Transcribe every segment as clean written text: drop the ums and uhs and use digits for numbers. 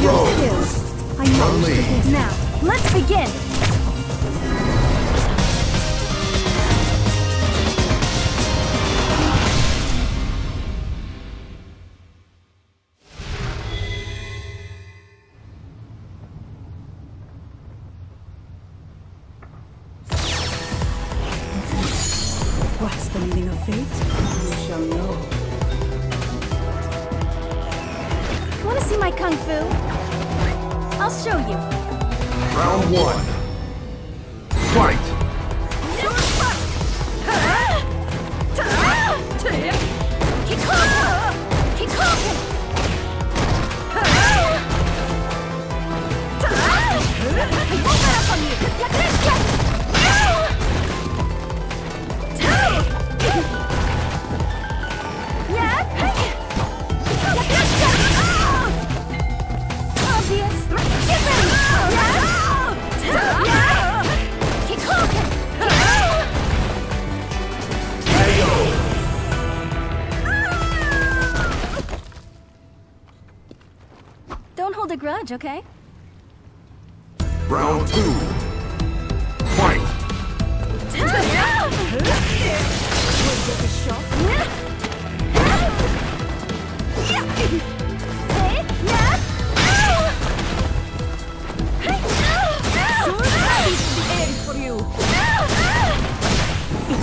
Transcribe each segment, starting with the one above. Rose! I know this now. Let's begin! What's the meaning of fate? You shall know. Wanna see my kung fu? I'll show you. Round one. Fight! Don't hold a grudge, okay? Round two. Fight! It's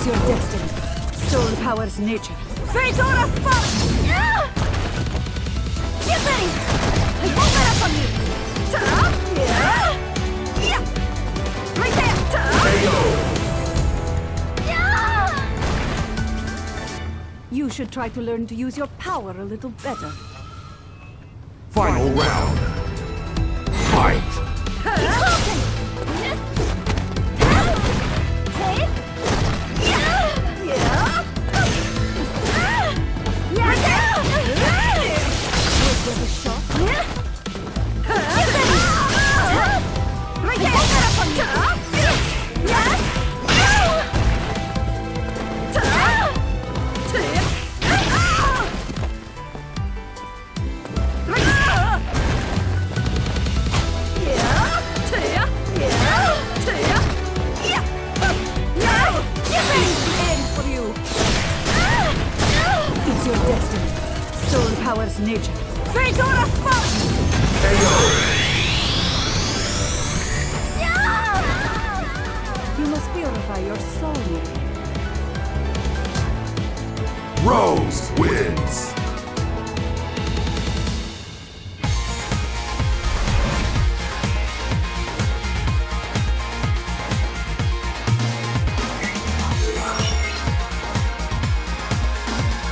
your destiny. Soul powers nature. Fate or a spark! Get ready! I won't let up on you! Yeah! Right there! You should try to learn to use your power a little better. Final round! Fight! Soul powers nature. Fate or a spark! You must purify your soul. Rose wins!